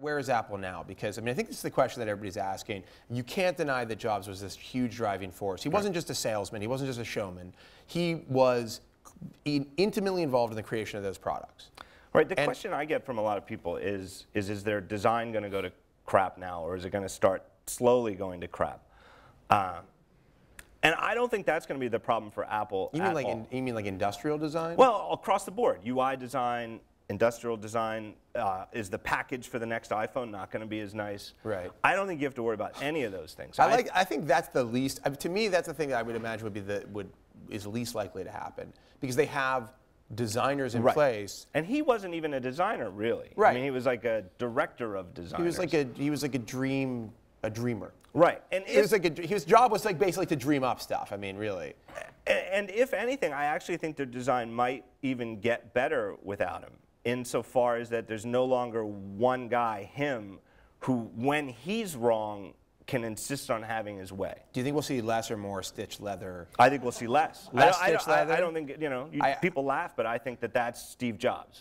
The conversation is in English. where is Apple now? Because, I mean, I think this is the question that everybody's asking. You can't deny that Jobs was this huge driving force. He wasn't just a salesman. He wasn't just a showman. He was intimately involved in the creation of those products. Right. The question I get from a lot of people is their design going to go to crap now, or is it going to start slowly going to crap? And I don't think that's going to be the problem for Apple at all. You mean like industrial design? Well, across the board. UI design, industrial design. Is the package for the next iPhone not going to be as nice? Right. I don't think you have to worry about any of those things. I think that's the least. To me, that's the thing that I would imagine would be is least likely to happen, because they have designers in place. And he wasn't even a designer, really. Right. I mean, he was like a director of designers. He was like a dreamer. Right. And his job was like basically to dream up stuff. I mean, really. And if anything, I actually think their design might even get better without him, insofar as that there's no longer one guy, him, who, when he's wrong, can insist on having his way. Do you think we'll see less or more stitched leather? I think we'll see less. Less stitched leather? I don't think, people laugh, but I think that that's Steve Jobs.